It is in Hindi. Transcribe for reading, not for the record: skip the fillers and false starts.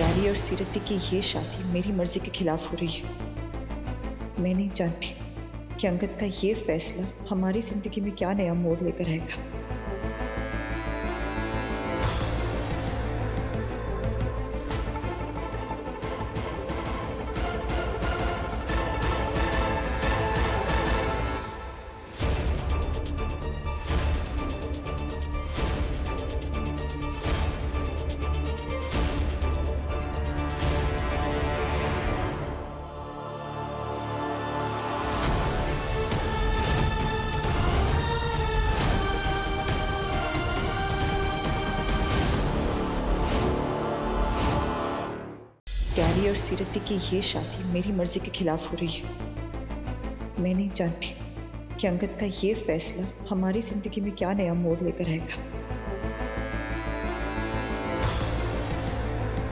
गैरी और सीरत की ये शादी मेरी मर्जी के खिलाफ हो रही है। मैं नहीं जानती कि अंगद का ये फैसला हमारी जिंदगी में क्या नया मोड़ लेकर आएगा। गैरी और सीरत की ये शादी मेरी मर्जी के खिलाफ हो रही है। मैं नहीं जानती कि अंगद का ये फैसला हमारी जिंदगी में क्या नया मोड़ लेकर आएगा।